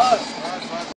us.